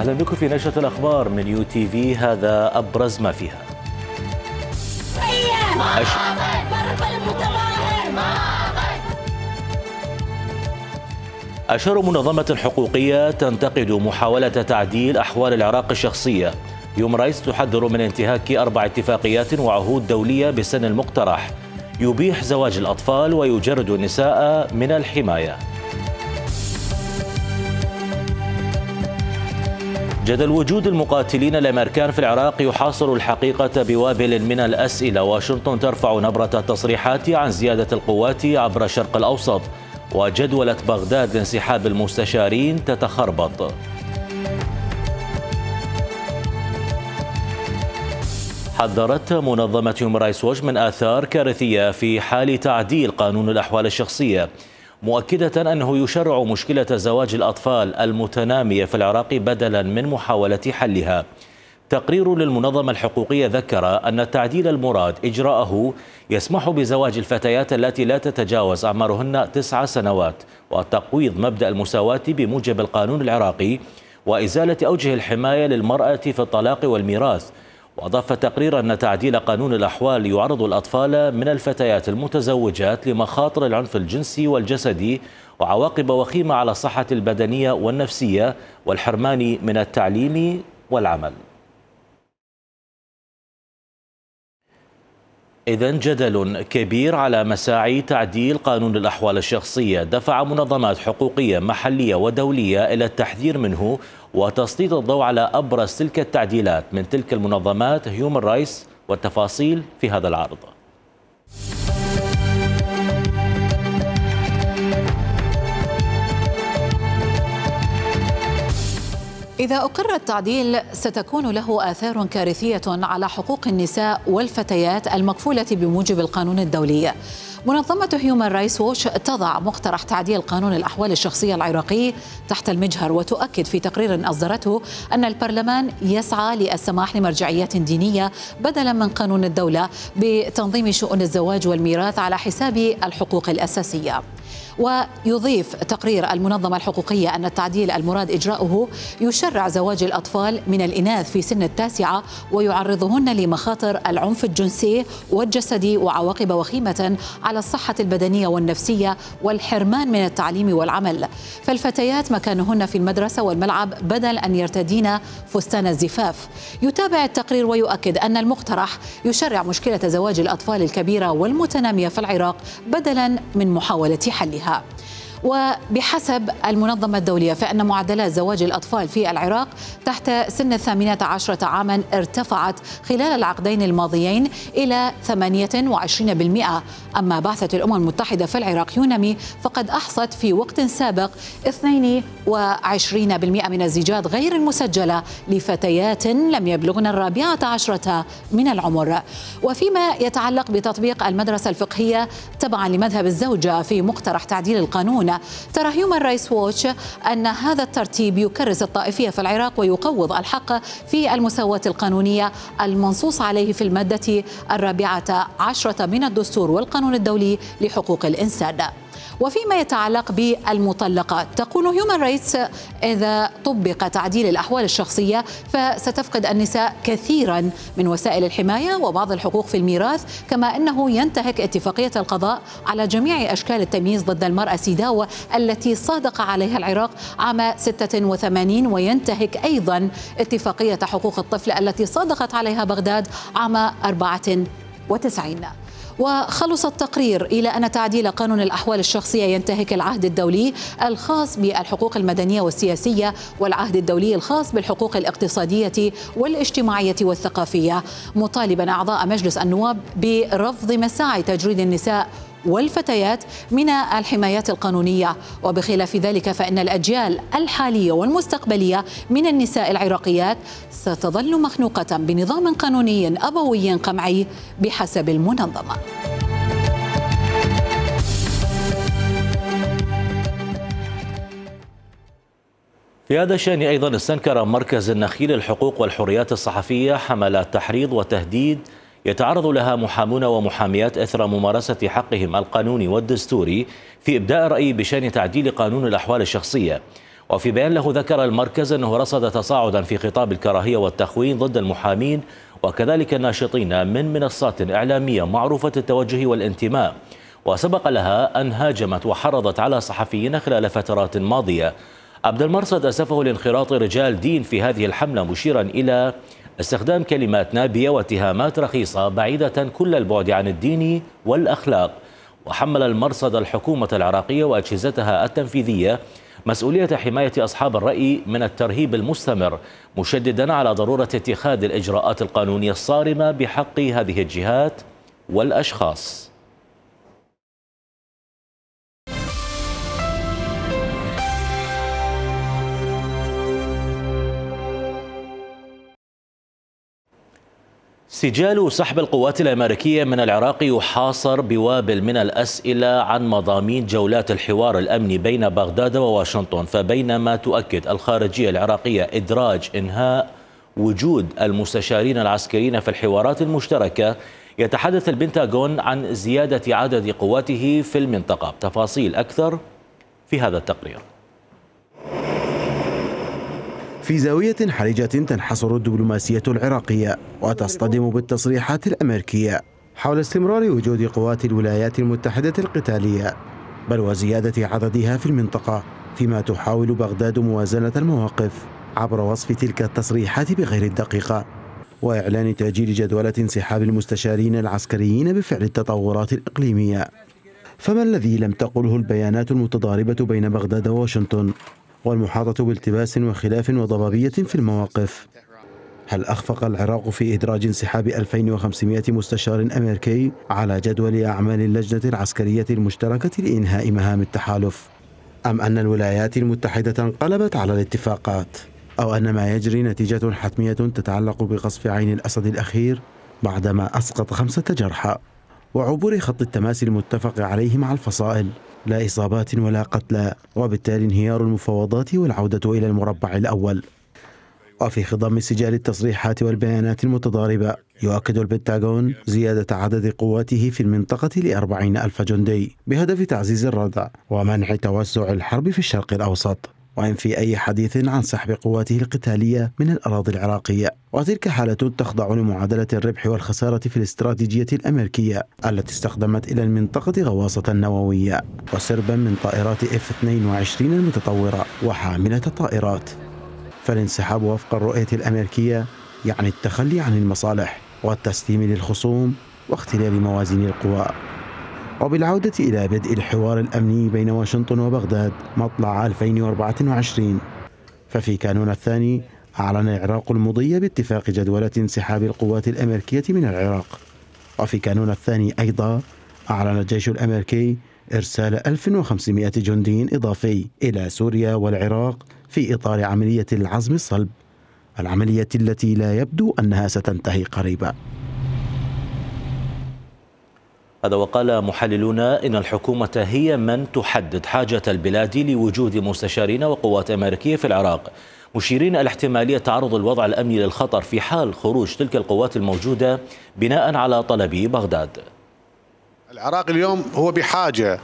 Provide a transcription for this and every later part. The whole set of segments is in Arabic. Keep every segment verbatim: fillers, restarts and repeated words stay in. أهلا بكم في نشرة الأخبار من يو تي في، هذا أبرز ما فيها. أشار منظمة حقوقية تنتقد محاولة تعديل أحوال العراق الشخصية. هيومن رايتس تحذر من انتهاك أربع اتفاقيات وعهود دولية بالسن المقترح. يبيح زواج الأطفال ويجرد النساء من الحماية. جدل وجود المقاتلين الأمريكان في العراق يحاصر الحقيقة بوابل من الأسئلة. واشنطن ترفع نبرة التصريحات عن زيادة القوات عبر الشرق الأوسط، وجدولة بغداد لانسحاب المستشارين تتخربط. حذرت منظمة هيومن رايتس ووتش من آثار كارثية في حال تعديل قانون الأحوال الشخصية، مؤكدة أنه يشرع مشكلة زواج الأطفال المتنامية في العراق بدلا من محاولة حلها. تقرير للمنظمة الحقوقية ذكر أن التعديل المراد إجراءه يسمح بزواج الفتيات التي لا تتجاوز أعمارهن تسع سنوات، وتقويض مبدأ المساواة بموجب القانون العراقي، وإزالة أوجه الحماية للمرأة في الطلاق والميراث. وأضاف التقرير أن تعديل قانون الأحوال يعرض الأطفال من الفتيات المتزوجات لمخاطر العنف الجنسي والجسدي وعواقب وخيمة على الصحة البدنية والنفسية، والحرمان من التعليم والعمل. إذن جدل كبير على مساعي تعديل قانون الأحوال الشخصية دفع منظمات حقوقية محلية ودولية إلى التحذير منه وتسليط الضوء على أبرز تلك التعديلات. من تلك المنظمات هيومن رايتس، والتفاصيل في هذا العرض. إذا أقر التعديل ستكون له آثار كارثية على حقوق النساء والفتيات المكفولة بموجب القانون الدولي. منظمة هيومن رايتس ووتش تضع مقترح تعديل قانون الأحوال الشخصية العراقي تحت المجهر، وتؤكد في تقرير أصدرته أن البرلمان يسعى للسماح لمرجعيات دينية بدلا من قانون الدولة بتنظيم شؤون الزواج والميراث على حساب الحقوق الأساسية. ويضيف تقرير المنظمة الحقوقية أن التعديل المراد إجراؤه يشرع زواج الأطفال من الإناث في سن التاسعة ويعرضهن لمخاطر العنف الجنسي والجسدي وعواقب وخيمة على الصحة البدنية والنفسية، والحرمان من التعليم والعمل. فالفتيات مكانهن في المدرسة والملعب بدل أن يرتدين فستان الزفاف. يتابع التقرير ويؤكد أن المقترح يشرع مشكلة زواج الأطفال الكبيرة والمتنامية في العراق بدلا من محاولة حلها. وبحسب المنظمة الدولية فإن معدلات زواج الأطفال في العراق تحت سن الثامنة عشرة عاما ارتفعت خلال العقدين الماضيين إلى ثمانية وعشرين بالمئة. أما بعثة الأمم المتحدة في العراق يونامي فقد أحصت في وقت سابق اثنين وعشرين بالمئة من الزيجات غير المسجلة لفتيات لم يبلغن الرابعة عشرة من العمر. وفيما يتعلق بتطبيق المدرسة الفقهية تبعا لمذهب الزوجة في مقترح تعديل القانون، ترى هيومن رايتس ووتش أن هذا الترتيب يكرس الطائفية في العراق ويقوض الحق في المساواة القانونية المنصوص عليه في المادة الرابعة عشرة من الدستور والقانون الدولي لحقوق الإنسان. وفيما يتعلق بالمطلقات تقول هيومن رايتس إذا طبق تعديل الأحوال الشخصية فستفقد النساء كثيرا من وسائل الحماية وبعض الحقوق في الميراث، كما أنه ينتهك اتفاقية القضاء على جميع أشكال التمييز ضد المرأة سيداو التي صادق عليها العراق عام ستة وثمانين، وينتهك أيضا اتفاقية حقوق الطفل التي صادقت عليها بغداد عام أربعة وتسعين. وخلص التقرير إلى أن تعديل قانون الأحوال الشخصية ينتهك العهد الدولي الخاص بالحقوق المدنية والسياسية، والعهد الدولي الخاص بالحقوق الاقتصادية والاجتماعية والثقافية، مطالبا أعضاء مجلس النواب برفض مساعي تجريد النساء والفتيات من الحمايات القانونية. وبخلاف ذلك فإن الأجيال الحالية والمستقبلية من النساء العراقيات ستظل مخنوقة بنظام قانوني أبوي قمعي بحسب المنظمة. في هذا الشأن أيضا استنكر مركز النخيل الحقوق والحريات الصحفية حملات تحريض وتهديد يتعرض لها محامون ومحاميات أثر ممارسة حقهم القانوني والدستوري في إبداء رأي بشأن تعديل قانون الأحوال الشخصية. وفي بيان له ذكر المركز أنه رصد تصاعدا في خطاب الكراهية والتخوين ضد المحامين وكذلك الناشطين من منصات إعلامية معروفة التوجه والانتماء، وسبق لها أن هاجمت وحرضت على صحفيين خلال فترات ماضية. عبد المرصد أسفه لانخراط رجال دين في هذه الحملة، مشيرا إلى استخدام كلمات نابية واتهامات رخيصة بعيدة كل البعد عن الدين والأخلاق. وحمل المرصد الحكومة العراقية وأجهزتها التنفيذية مسؤولية حماية أصحاب الرأي من الترهيب المستمر، مشددا على ضرورة اتخاذ الإجراءات القانونية الصارمة بحق هذه الجهات والأشخاص. سجال سحب القوات الأمريكية من العراق يحاصر بوابل من الأسئلة عن مضامين جولات الحوار الأمني بين بغداد وواشنطن، فبينما تؤكد الخارجية العراقية إدراج إنهاء وجود المستشارين العسكريين في الحوارات المشتركة، يتحدث البنتاغون عن زيادة عدد قواته في المنطقة. تفاصيل أكثر في هذا التقرير. في زاوية حرجة تنحصر الدبلوماسية العراقية وتصطدم بالتصريحات الأمريكية حول استمرار وجود قوات الولايات المتحدة القتالية بل وزيادة عددها في المنطقة، فيما تحاول بغداد موازنة المواقف عبر وصف تلك التصريحات بغير الدقيقة وإعلان تأجيل جدولة انسحاب المستشارين العسكريين بفعل التطورات الإقليمية. فما الذي لم تقله البيانات المتضاربة بين بغداد وواشنطن والمحاطة بالتباس وخلاف وضبابية في المواقف؟ هل أخفق العراق في إدراج انسحاب ألفين وخمسمائة مستشار أمريكي على جدول أعمال اللجنة العسكرية المشتركة لإنهاء مهام التحالف؟ أم أن الولايات المتحدة انقلبت على الاتفاقات؟ أو أن ما يجري نتيجة حتمية تتعلق بقصف عين الأسد الأخير بعدما أسقط خمسة جرحى وعبور خط التماس المتفق عليه مع الفصائل، لا إصابات ولا قتلى، وبالتالي انهيار المفاوضات والعودة إلى المربع الأول؟ وفي خضم سجال التصريحات والبيانات المتضاربة يؤكد البنتاغون زيادة عدد قواته في المنطقة لأربعين ألف جندي بهدف تعزيز الردع ومنع توسع الحرب في الشرق الأوسط، وإن في أي حديث عن سحب قواته القتالية من الأراضي العراقية. وتلك حالة تخضع لمعادلة الربح والخسارة في الاستراتيجية الأمريكية التي استخدمت إلى المنطقة غواصة نووية وسربا من طائرات إف اثنين وعشرين المتطورة وحاملة الطائرات. فالانسحاب وفق الرؤية الأمريكية يعني التخلي عن المصالح والتسليم للخصوم واختلال موازين القوى. وبالعودة إلى بدء الحوار الأمني بين واشنطن وبغداد مطلع ألفين وأربعة وعشرين، ففي كانون الثاني أعلن العراق المضي باتفاق جدولة انسحاب القوات الأمريكية من العراق. وفي كانون الثاني أيضا أعلن الجيش الأمريكي إرسال ألف وخمسمائة جندي إضافي إلى سوريا والعراق في إطار عملية العزم الصلب، العملية التي لا يبدو أنها ستنتهي قريبا. هذا وقال محللون إن الحكومة هي من تحدد حاجة البلاد لوجود مستشارين وقوات أمريكية في العراق، مشيرين إلى احتمالية تعرض الوضع الأمني للخطر في حال خروج تلك القوات الموجودة بناء على طلب بغداد. العراق اليوم هو بحاجة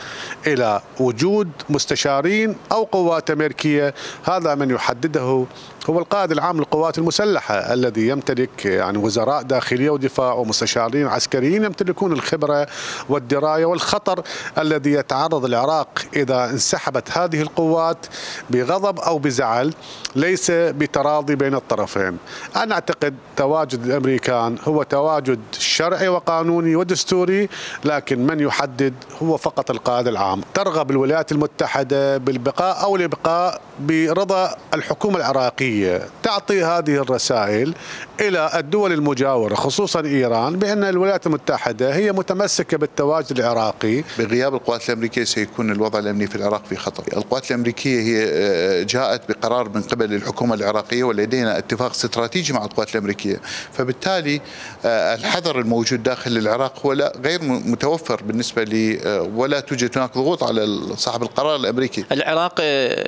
إلى وجود مستشارين أو قوات أمريكية، هذا من يحدده هو القائد العام للقوات المسلحة الذي يمتلك يعني وزراء داخلية ودفاع ومستشارين عسكريين يمتلكون الخبرة والدراية والخطر الذي يتعرض العراق إذا انسحبت هذه القوات بغضب أو بزعل، ليس بتراضي بين الطرفين. أنا أعتقد تواجد الأمريكان هو تواجد شرعي وقانوني ودستوري، لكن من يحدد هو فقط القائد العام. ترغب الولايات المتحدة بالبقاء أو الإبقاء برضا الحكومة العراقية، تعطي هذه الرسائل إلى الدول المجاورة خصوصا إيران بأن الولايات المتحدة هي متمسكة بالتواجد العراقي. بغياب القوات الأمريكية سيكون الوضع الأمني في العراق في خطر. القوات الأمريكية هي جاءت بقرار من قبل الحكومة العراقية ولدينا اتفاق استراتيجي مع القوات الأمريكية، فبالتالي الحذر الموجود داخل العراق هو غير متوفر بالنسبة لي، ولا توجد هناك ضغوط على صاحب القرار الأمريكي. العراق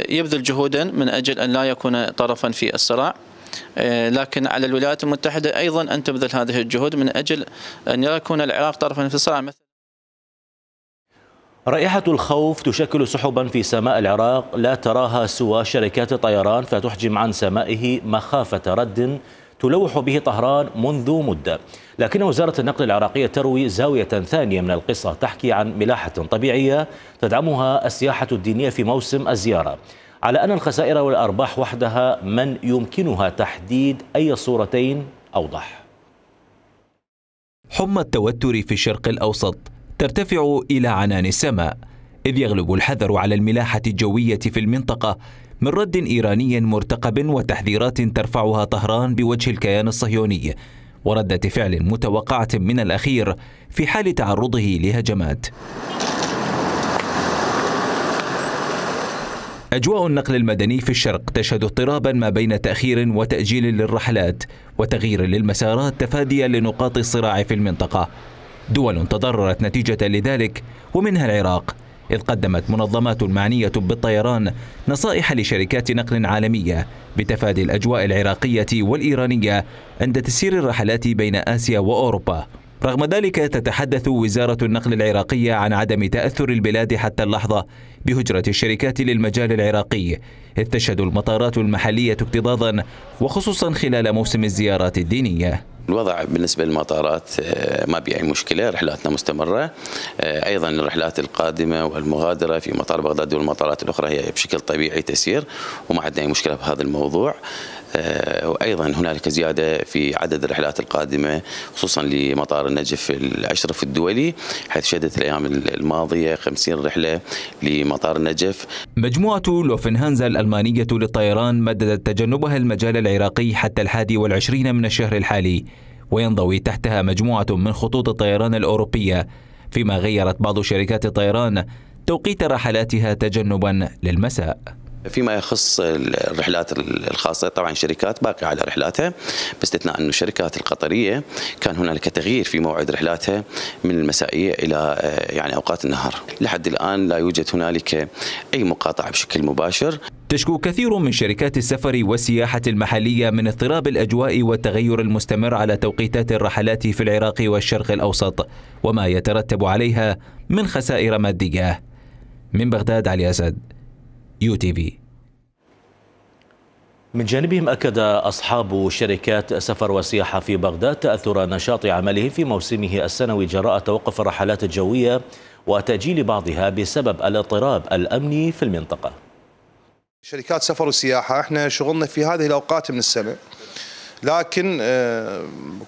يبذل جهودا من أجل أن لا يكون طرفا في الصراع، لكن على الولايات المتحدة أيضا أن تبذل هذه الجهود من أجل أن يكون العراق طرفا في الصراع. رائحة الخوف تشكل سحبا في سماء العراق لا تراها سوى شركات الطيران، فتحجم عن سمائه مخافة رد تلوح به طهران منذ مدة. لكن وزارة النقل العراقية تروي زاوية ثانية من القصة، تحكي عن ملاحة طبيعية تدعمها السياحة الدينية في موسم الزيارة، على أن الخسائر والأرباح وحدها من يمكنها تحديد أي صورتين أوضح. حمى التوتر في الشرق الأوسط ترتفع إلى عنان السماء، إذ يغلب الحذر على الملاحة الجوية في المنطقة من رد إيراني مرتقب وتحذيرات ترفعها طهران بوجه الكيان الصهيوني، وردة فعل متوقعة من الأخير في حال تعرضه لهجمات. أجواء النقل المدني في الشرق تشهد اضطرابا ما بين تأخير وتأجيل للرحلات وتغيير للمسارات تفاديا لنقاط الصراع في المنطقة. دول تضررت نتيجة لذلك ومنها العراق، إذ قدمت منظمات معنية بالطيران نصائح لشركات نقل عالمية بتفادي الأجواء العراقية والإيرانية عند تسيير الرحلات بين آسيا وأوروبا. رغم ذلك تتحدث وزارة النقل العراقية عن عدم تأثر البلاد حتى اللحظة بهجرة الشركات للمجال العراقي، إذ تشهد المطارات المحلية اكتظاظا وخصوصا خلال موسم الزيارات الدينية. الوضع بالنسبة للمطارات ما بيعي مشكلة، رحلاتنا مستمرة، أيضا الرحلات القادمة والمغادرة في مطار بغداد والمطارات الأخرى هي بشكل طبيعي تسير، وما عندنا أي مشكلة بهذا الموضوع. وأيضا هنالك زيادة في عدد الرحلات القادمة خصوصا لمطار النجف الأشرف الدولي، حيث شهدت الأيام الماضية خمسين رحلة لمطار النجف. مجموعة لوفنهانزا الألمانية للطيران مددت تجنبها المجال العراقي حتى الحادي والعشرين من الشهر الحالي، وينضوي تحتها مجموعة من خطوط الطيران الأوروبية، فيما غيرت بعض شركات الطيران توقيت رحلاتها تجنبا للمساء. فيما يخص الرحلات الخاصة طبعا الشركات باقية على رحلاتها، باستثناء أن الشركات القطرية كان هنالك تغيير في موعد رحلاتها من المسائية إلى يعني أوقات النهار. لحد الآن لا يوجد هنالك أي مقاطعة بشكل مباشر. تشكو كثير من شركات السفر والسياحة المحلية من اضطراب الأجواء والتغير المستمر على توقيتات الرحلات في العراق والشرق الأوسط وما يترتب عليها من خسائر مادية. من بغداد، علي أسد، يو تي في. من جانبهم أكد أصحاب شركات سفر وسياحة في بغداد تأثر نشاط عملهم في موسمه السنوي جراء توقف الرحلات الجوية وتأجيل بعضها بسبب الاضطراب الأمني في المنطقة. شركات سفر وسياحة احنا شغلنا في هذه الأوقات من السنة، لكن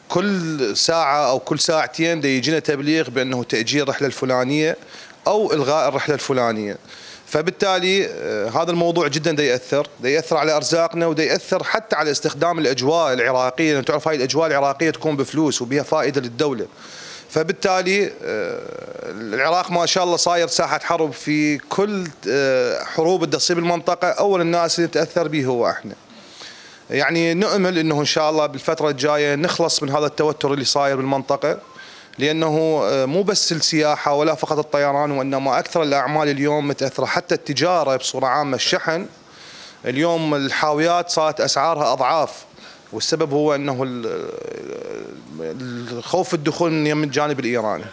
كل ساعة أو كل ساعتين يجينا تبليغ بأنه تأجيل الرحلة الفلانية أو إلغاء الرحلة الفلانية، فبالتالي هذا الموضوع جدا دا يأثر دا يأثر على أرزاقنا ودا يأثر حتى على استخدام الأجواء العراقية، لأن تعرف هاي الأجواء العراقية تكون بفلوس وبها فائدة للدولة، فبالتالي العراق ما شاء الله صاير ساحة حرب في كل حروب اللي تصيب المنطقة، أول الناس اللي نتأثر به هو احنا. يعني نؤمل أنه إن شاء الله بالفترة الجاية نخلص من هذا التوتر اللي صاير بالمنطقة، لأنه مو بس السياحة ولا فقط الطيران، وإنما أكثر الأعمال اليوم متأثرة، حتى التجارة بصورة عامة، الشحن اليوم الحاويات صارت أسعارها أضعاف، والسبب هو أنه الخوف الدخول من الجانب الإيراني.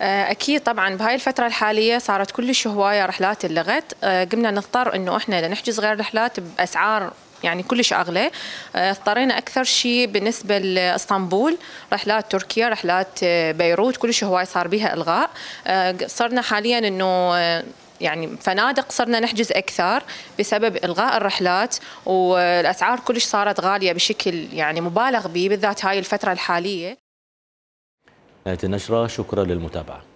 أكيد طبعاً بهاي الفترة الحالية صارت كلش هواية رحلات اللغت، قمنا نضطر أنه إحنا لنحجز غير رحلات بأسعار يعني كلش أغلى. اضطرينا أكثر شيء بالنسبة لإسطنبول، رحلات تركيا، رحلات بيروت، كلش هواي صار بيها إلغاء. صرنا حالياً أنه يعني فنادق صرنا نحجز أكثر بسبب إلغاء الرحلات، والأسعار كلش صارت غالية بشكل يعني مبالغ به، بالذات هاي الفترة الحالية. نهاية النشرة، شكراً للمتابعة.